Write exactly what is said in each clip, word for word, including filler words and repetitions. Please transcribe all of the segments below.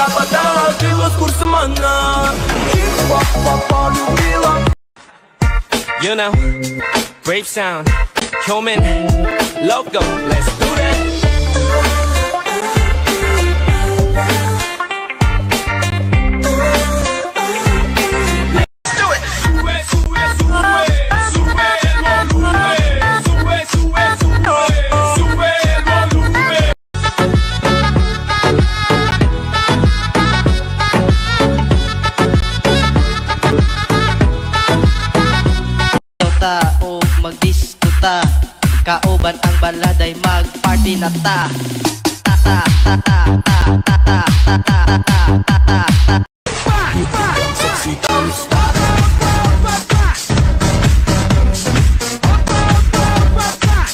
я потратила с курсом она. Чик-пап-папа любила. You know, brave sound, human, loco, let's do that. Magdiskuta, kauban ang baladay, magparty na ta. Ta ta ta ta ta ta ta ta ta ta ta ta. Back back sexy dance. Back back back back.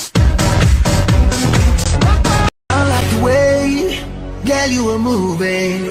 I like the way, girl, you are moving.